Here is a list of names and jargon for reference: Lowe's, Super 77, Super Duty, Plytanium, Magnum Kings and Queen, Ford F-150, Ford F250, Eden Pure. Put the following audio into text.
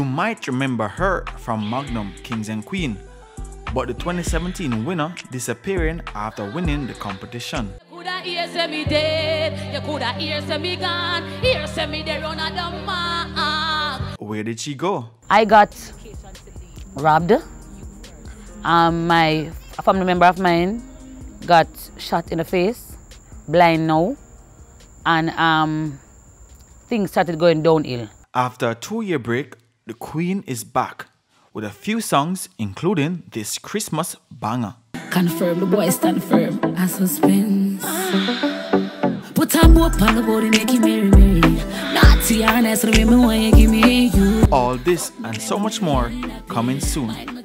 You might remember her from Magnum Kings and Queen, but the 2017 winner disappearing after winning the competition. Where did she go? I got robbed. A family member of mine got shot in the face, blind now, and things started going downhill. After a 2-year break, the Queen is back with a few songs, including this Christmas banger. Confirm the boy stand firm as suspense. Put a rope on the body, make you marry me. Not to your honest, remember when you give me you. All this and so much more coming soon.